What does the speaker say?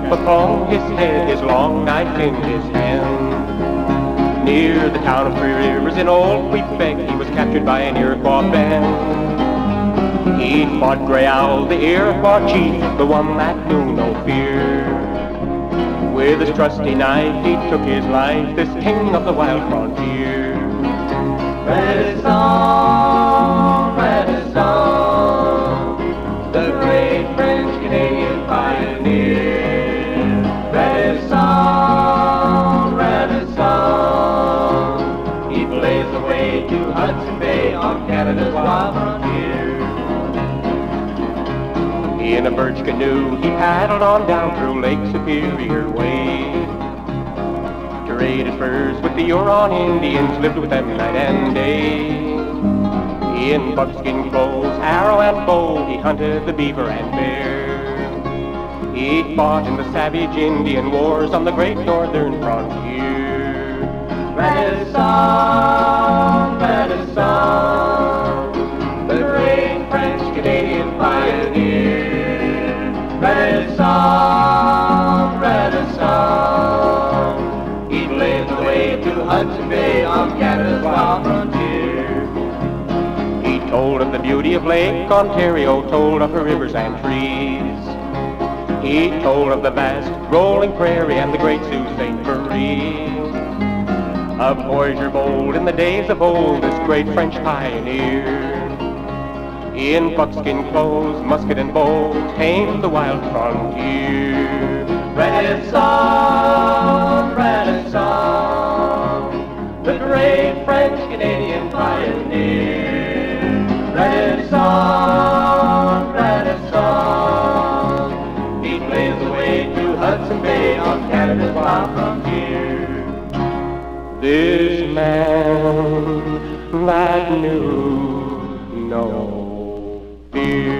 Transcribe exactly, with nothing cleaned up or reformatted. cap upon his head, his long knife in his hand. Near the town of Three Rivers in old Quebec, he was captured by an Iroquois band. He fought Grey Owl, the Iroquois chief, the one that knew no fear. With his trusty knife he took his life, this king of the wild frontier. Radisson, Radisson, the great French-Canadian pioneer. Radisson, Radisson, he blazed the way to Hudson Bay on Canada's wild frontier. In a birch canoe he paddled on down through Lake Superior way. Traded furs with the Huron Indians, lived with them night and day. In buckskin clothes, arrow and bow, he hunted the beaver and bear. He fought in the savage Indian wars on the great northern frontier. Radisson, Radisson, the great French-Canadian pioneer. Radisson, Radisson, to Hudson Bay on Canada's wild frontier. He told of the beauty of Lake Ontario, told of her rivers and trees. He told of the vast rolling prairie and the great Sault Ste. Marie. A voyager bold in the days of old, this great French pioneer. In buckskin clothes, musket and bow, tamed the wild frontier. Radisson, Radisson, the great French-Canadian pioneer. Radisson, Radisson, he blazed the way to Hudson Bay on Canada's wild frontier. This man that knew no fear.